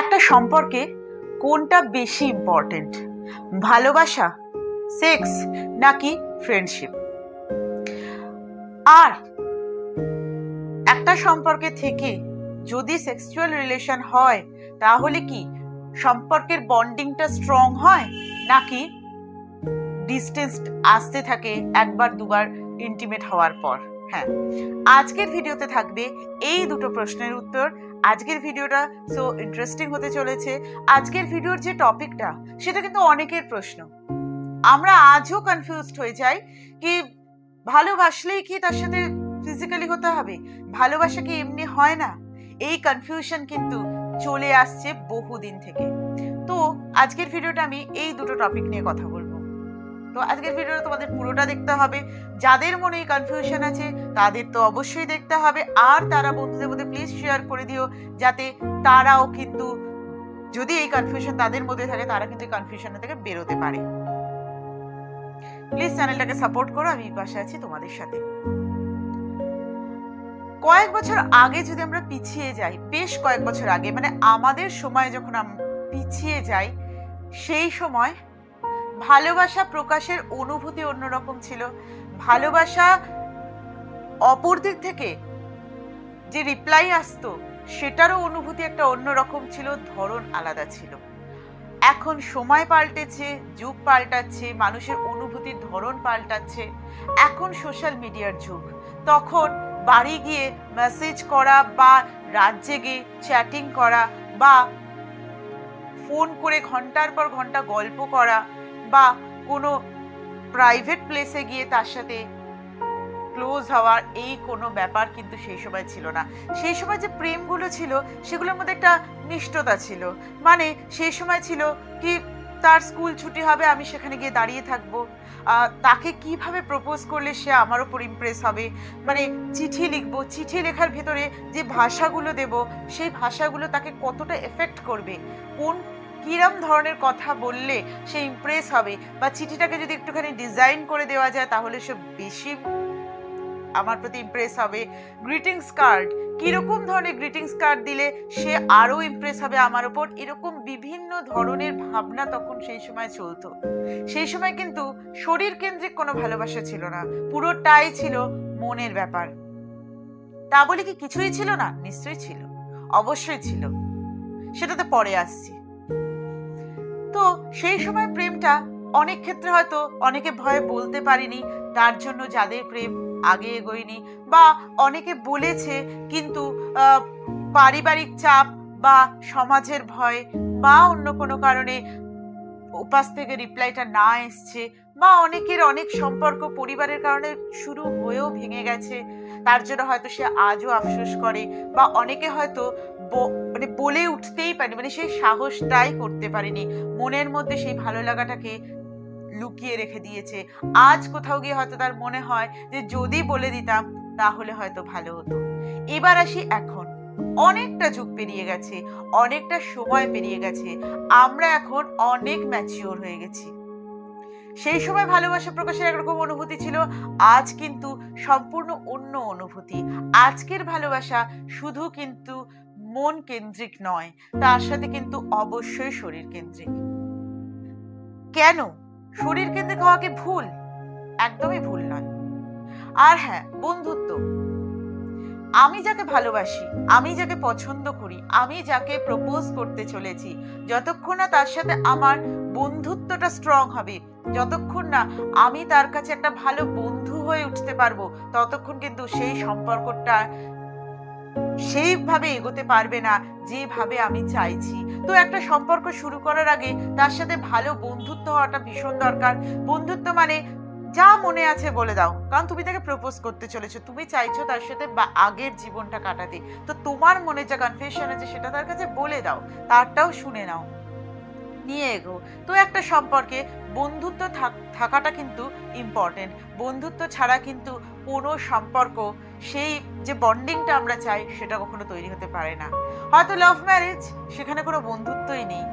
একটা সম্পর্কে কোনটা বেশি ইম্পর্টেন্ট, ভালোবাসা, সেক্স নাকি ফ্রেন্ডশিপ? আর একটা সম্পর্কে থেকে যদি সেক্সুয়াল রিলেশন হয় তাহলে কি সম্পর্কের বন্ডিংটা স্ট্রং হয় নাকি ডিস্টেন্স আসতে থাকে একবার দুবার ইন্টিমেট হওয়ার পর? হ্যাঁ, আজকের ভিডিওতে থাকবে এই দুটো প্রশ্নের উত্তর। আজকের ভিডিওটা সো ইন্টারেস্টিং হতে চলেছে। আজকের ভিডিওর যে টপিকটা সেটা কিন্তু অনেকের প্রশ্ন। আমরা আজও কনফিউজড হয়ে যাই কি ভালোবাসলেই কি তার সাথে ফিজিক্যালি হতে হবে, ভালোবাসা কি এমনি হয় না? এই কনফিউশন কিন্তু চলে আসছে বহুদিন থেকে। তো আজকের ভিডিওটা আমি এই দুটো টপিক নিয়ে কথা বলবো। তো আজকের ভিডিওটা তোমাদের পুরোটা দেখতে হবে। যাদের মনে এই কনফিউশন আছে তাদের তো অবশ্যই দেখতে হবে, আর তারা বন্ধুদের মধ্যে প্লিজ শেয়ার করে দিও, যাতে তারাও কিন্তু যদি এই কনফিউশন তাদের মধ্যে থাকে তারা কিন্তু এই কনফিউশন থেকে বেরোতে পারে। প্লিজ চ্যানেলটাকে সাপোর্ট করো, আমি পাশে আছি তোমাদের সাথে। কয়েক বছর আগে যদি আমরা পিছিয়ে যাই, বেশ কয়েক বছর আগে, মানে আমাদের সময় যখন পিছিয়ে যাই, সেই সময় ভালোবাসা প্রকাশের অনুভূতি অন্যরকম ছিল। ভালোবাসা অপর দিক থেকে যে রিপ্লাই আসতো সেটারও অনুভূতি একটা অন্যরকম ছিল, ধরন আলাদা ছিল। এখন সময় পাল্টেছে, যুগ পাল্টাচ্ছে, মানুষের অনুভূতির ধরন পাল্টাচ্ছে। এখন সোশ্যাল মিডিয়ার যুগ। তখন বাড়ি গিয়ে মেসেজ করা বা রাজ্যে গিয়ে চ্যাটিং করা বা ফোন করে ঘন্টার পর ঘন্টা গল্প করা বা কোনো প্রাইভেট প্লেসে গিয়ে তার সাথে ক্লোজ হওয়ার এই কোনো ব্যাপার কিন্তু সেই সময় ছিল না। সেই সময় যে প্রেমগুলো ছিল সেগুলোর মধ্যে একটা মিষ্টতা ছিল। মানে সেই সময় ছিল কি তার স্কুল ছুটি হবে, আমি সেখানে গিয়ে দাঁড়িয়ে থাকবো, তাকে কিভাবে প্রপোজ করলে সে আমার ওপর ইমপ্রেস হবে, মানে চিঠি লিখবো, চিঠি লেখার ভেতরে যে ভাষাগুলো দেব সেই ভাষাগুলো তাকে কতটা এফেক্ট করবে, কোন কিরম ধরনের কথা বললে সে ইমপ্রেস হবে, বা চিঠিটাকে যদি একটুখানি ডিজাইন করে দেওয়া যায় তাহলে সে বেশি আমার প্রতি ইমপ্রেস হবে। গ্রিটিংস কার্ড, কীরকম ধরনের গ্রিটিংস কার্ড দিলে সে আরও ইমপ্রেস হবে আমার ওপর, এরকম বিভিন্ন ধরনের ভাবনা তখন সেই সময় চলতো। সেই সময় কিন্তু শরীর কেন্দ্রিক কোনো ভালোবাসা ছিল না, পুরোটাই ছিল মনের ব্যাপার। তা বলে কি কিছুই ছিল না? নিশ্চয়ই ছিল, অবশ্যই ছিল, সেটাতে পরে আসছি। তো সেই সময় প্রেমটা অনেক ক্ষেত্রে হয়তো অনেকে ভয়ে বলতে পারেনি, তার জন্য যাদের প্রেম আগে এগোয়নি, বা অনেকে বলেছে কিন্তু পারিবারিক চাপ বা সমাজের ভয় বা অন্য কোনো কারণে উপাস থেকে রিপ্লাইটা না এসছে, বা অনেকের অনেক সম্পর্ক পরিবারের কারণে শুরু হয়েও ভেঙে গেছে, তার জন্য হয়তো সে আজও আফসোস করে, বা অনেকে হয়তো মানে বলে উঠতেই পারেনি, মানে সেই সাহসটাই করতে পারেনি, মনের মধ্যে সেই ভালো লাগাটাকে লুকিয়ে রেখে দিয়েছে। আজ কোথাও গিয়ে হয়তো তার মনে হয় যে যদি বলে দিতাম তাহলে হয়তো ভালো হতো। এবার আসি, এখন অনেকটা যুগ পেরিয়ে গেছে, অনেকটা সময় পেরিয়ে গেছে, আমরা এখন অনেক ম্যাচিওর হয়ে গেছি। সেই সময় ভালোবাসা প্রকাশের একরকম অনুভূতি ছিল, আজ কিন্তু সম্পূর্ণ অন্য অনুভূতি। আজকের ভালোবাসা শুধু কিন্তু মন কেন্দ্রিক নয়, তার সাথে কিন্তু অবশ্যই শরীর কেন্দ্রিক। কেন শরীর কেন্দ্রিক হওয়াকে ভুল? একদমই ভুল নয়। আর হ্যাঁ, বন্ধুত্ব, আমি যাকে ভালোবাসি, আমি যাকে পছন্দ করি, আমি যাকে প্রপোজ করতে চলেছি, যতক্ষণ না তার সাথে আমার বন্ধুত্বটা স্ট্রং হবে, যতক্ষণ না আমি তার কাছে একটা ভালো বন্ধু হয়ে উঠতে পারবো, ততক্ষণ কিন্তু সেই সম্পর্কটা সেইভাবে এগোতে পারবে না যেভাবে আমি চাইছি। তো একটা সম্পর্ক শুরু করার আগে তার সাথে ভালো বন্ধুত্ব হওয়াটা ভীষণ দরকার। বন্ধুত্ব মানে যা মনে আছে বলে দাও, কারণ তুমি তাকে প্রপোজ করতে চলেছো, তুমি চাইছো তার সাথে বা আগের জীবনটা কাটাতে। তো তোমার মনে যা কনফিউশন আছে সেটা তার কাছে বলে দাও, তারটাও শুনে নাও, নিয়ে এগো। তো একটা সম্পর্কে বন্ধুত্ব থাকাটা কিন্তু ইম্পর্টেন্ট। বন্ধুত্ব ছাড়া কিন্তু কোনো সম্পর্ক, সেই যে বন্ডিংটা আমরা চাই, সেটা কখনো তৈরি হতে পারে না। হয়তো লাভ ম্যারেজ, সেখানে কোনো বন্ধুত্বই নেই।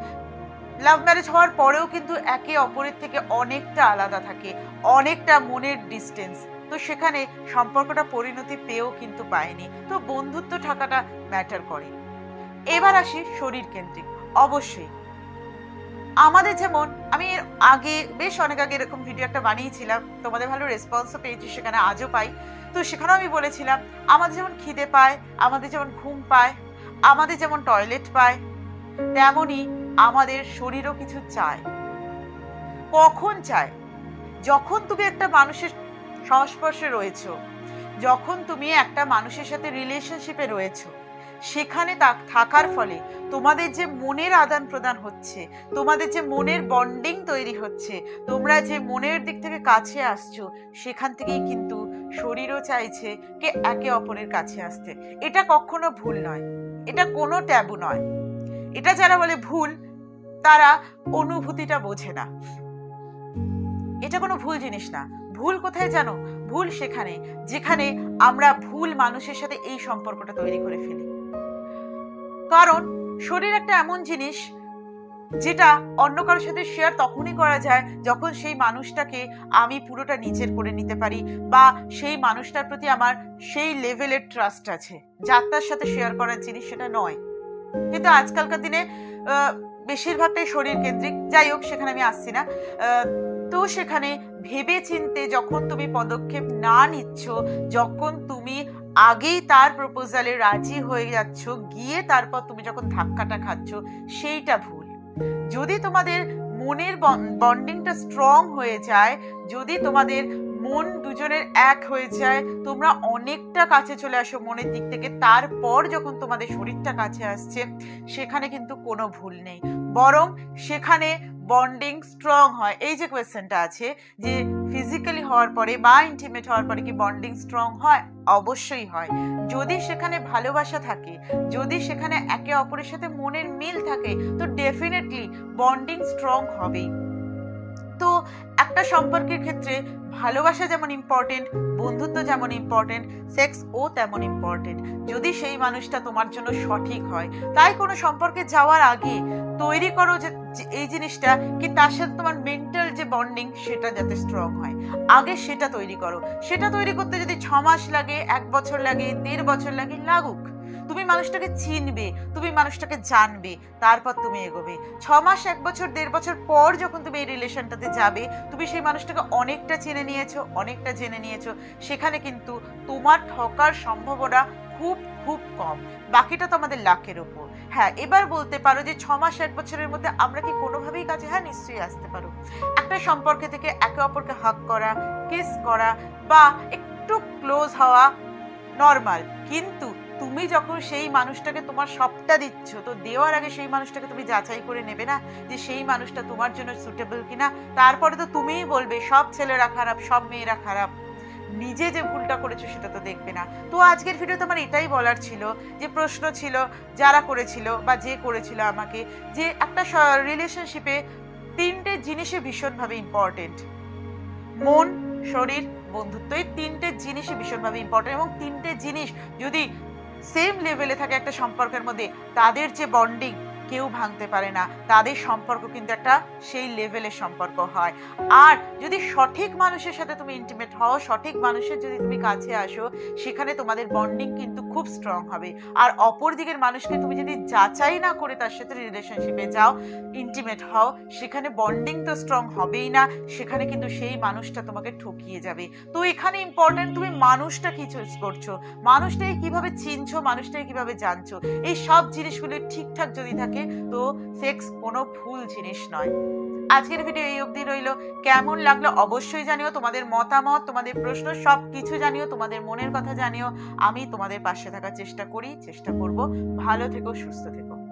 লাভ ম্যারেজ হওয়ার পরেও কিন্তু একে অপরের থেকে অনেকটা আলাদা থাকে, অনেকটা মনের ডিস্টেন্স। তো সেখানে সম্পর্কটা পরিণতি পেয়েও কিন্তু পায়নি। তো বন্ধুত্ব থাকাটা ম্যাটার করে। এবার আসি শরীর কেন্দ্রিক। অবশ্যই আমাদের যেমন আমি এর আগে বেশ অনেক আগে এরকম ভিডিও একটা বানিয়েছিলাম, তোমাদের ভালো রেসপন্সও পেয়েছি, সেখানে আজও পাই। তো সেখানেও আমি বলেছিলাম আমাদের যেমন খিদে পায়, আমাদের যেমন ঘুম পায়, আমাদের যেমন টয়লেট পায়, তেমনই আমাদের শরীরও কিছু চায়। কখন চায়? যখন তুমি একটা মানুষের সংস্পর্শে রয়েছো, যখন তুমি একটা মানুষের সাথে রিলেশনশিপে রয়েছো, সেখানে থাকার ফলে তোমাদের যে মনের আদান প্রদান হচ্ছে, তোমাদের যে মনের বন্ডিং তৈরি হচ্ছে, তোমরা যে মনের দিক থেকে কাছে আসছো, সেখান থেকেই কিন্তু শরীরও চাইছে কে একে অপরের কাছে আসতে। এটা কখনো ভুল নয়, এটা কোনো ট্যাবু নয়। এটা যারা বলে ভুল, তারা অনুভূতিটা বোঝে না। এটা কোনো ভুল জিনিস না। ভুল কোথায় জানো? ভুল সেখানে, যেখানে আমরা ভুল মানুষের সাথে এই সম্পর্কটা তৈরি করে ফেলি। কারণ শরীর একটা এমন জিনিস যেটা অন্য কারোর সাথে শেয়ার তখনই করা যায় যখন সেই মানুষটাকে আমি পুরোটা নিজের করে নিতে পারি, বা সেই মানুষটার প্রতি আমার সেই লেভেলের ট্রাস্ট আছে, যার সাথে শেয়ার করার জিনিস সেটা নয়। কিন্তু আজকালকার দিনে বেশিরভাগটাই শরীর কেন্দ্রিক। যাই হোক, সেখানে আমি আসছি না। তো সেখানে ভেবে চিনতে যখন তুমি পদক্ষেপ না নিচ্ছ, যখন তুমি আগেই তার প্রপোজালে রাজি হয়ে যাচ্ছ, গিয়ে তারপর তুমি যখন ধাক্কাটা খাচ্ছ, সেইটা ভুল। যদি তোমাদের মনের বন্ডিংটা স্ট্রং হয়ে যায়, যদি তোমাদের মন দুজনের এক হয়ে যায়, তোমরা অনেকটা কাছে চলে আসো মনের দিক থেকে, তারপর যখন তোমাদের শরীরটা কাছে আসছে, সেখানে কিন্তু কোনো ভুল নেই, বরং সেখানে বন্ডিং স্ট্রং হয়। এই যে কোয়েশ্চেনটা আছে যে ফিজিক্যালি হওয়ার পরে বা ইন্টিমেট হওয়ার পরে কি বন্ডিং স্ট্রং হয়? অবশ্যই হয়, যদি সেখানে ভালোবাসা থাকে, যদি সেখানে একে অপরের সাথে মনের মিল থাকে, তো ডেফিনেটলি বন্ডিং স্ট্রং হবেই। তো একটা সম্পর্কের ক্ষেত্রে ভালোবাসা যেমন ইম্পর্টেন্ট, বন্ধুত্ব যেমন ইম্পর্টেন্ট, সেক্স ও তেমন ইম্পর্টেন্ট, যদি সেই মানুষটা তোমার জন্য সঠিক হয়। তাই কোনো সম্পর্কে যাওয়ার আগে তৈরি করো যে এই জিনিসটা কি তার সাথে তোমার মেন্টাল যে বন্ডিং সেটা যাতে স্ট্রং হয়, আগে সেটা তৈরি করো। সেটা তৈরি করতে যদি 6 মাস লাগে, 1 বছর লাগে, 1.5 বছর লাগে, লাগুক, তুমি মানুষটাকে চিনবে, তুমি মানুষটাকে জানবে, তারপর তুমি এগোবে। 6 মাস, 1 বছর, 1.5 বছর পর যখন তুমি এই রিলেশনটাতে যাবে, তুমি সেই মানুষটাকে অনেকটা চিনে নিয়েছো, অনেকটা জেনে নিয়েছো, সেখানে কিন্তু তোমার ঠকার সম্ভাবনা খুব খুব কম। বাকিটা তো আমাদের লাকের উপর। হ্যাঁ, এবার বলতে পারো যে 6 মাস, 1 বছরের মধ্যে আমরা কি কোনোভাবেই কাছে? হ্যাঁ, নিশ্চয়ই আসতে পারো। একটা সম্পর্কে থেকে একে অপরকে হাগ করা, কিস করা বা একটু ক্লোজ হওয়া নর্মাল। কিন্তু তুমি যখন সেই মানুষটাকে তোমার সবটা দিচ্ছ, তো দেওয়ার আগে সেই মানুষটাকে তুমি যাচাই করে নেবে না যে সেই মানুষটা তোমার জন্য সুটেবল কিনা? তারপরে তো তুমিই বলবে সব ছেলেরা খারাপ, সব মেয়েরা খারাপ। নিজে যে ভুলটা করেছো সেটা তো দেখবে না। তো আজকের ভিডিওতে আমার এটাই বলার ছিল, যে প্রশ্ন ছিল যারা করেছিল বা যে করেছিল আমাকে, যে একটা রিলেশনশিপে 3টে জিনিসে ভীষণভাবে ইম্পর্টেন্ট, মন, শরীর, বন্ধুত্ব। এই 3টে জিনিসই ভীষণভাবে ইম্পর্টেন্ট, এবং 3টে জিনিস যদি সেম লেভেলে থাকে একটা সম্পর্কের মধ্যে, তাদের যে বন্ডিং কেউ ভাঙতে পারে না, তাদের সম্পর্ক কিন্তু একটা সেই লেভেলের সম্পর্ক হয়। আর যদি সঠিক মানুষের সাথে তুমি ইন্টিমেট হও, সঠিক মানুষের যদি তুমি কাছে আসো, সেখানে তোমাদের বন্ডিং কিন্তু খুব স্ট্রং হবে। আর অপর দিকের মানুষকে তুমি যদি যাচাই না করে তার সাথে রিলেশনশিপে যাও, ইন্টিমেট হও, সেখানে বন্ডিং তো স্ট্রং হবেই না, সেখানে কিন্তু সেই মানুষটা তোমাকে ঠকিয়ে যাবে। তো এখানে ইম্পর্টেন্ট তুমি মানুষটা কি চুজ করছো, মানুষটাকে কীভাবে চিনছো, মানুষটাকে কীভাবে জানছো, এই সব জিনিসগুলো ঠিকঠাক যদি থাকে, তো সেক্স কোনো ভুল জিনিস নয়। আজকের ভিডিও এই অবধি রইল। কেমন লাগলো অবশ্যই জানিও, তোমাদের মতামত, তোমাদের প্রশ্ন সব কিছু জানিও, তোমাদের মনের কথা জানিও। আমি তোমাদের পাশে থাকার চেষ্টা করি, চেষ্টা করব। ভালো থেকো, সুস্থ থেকো।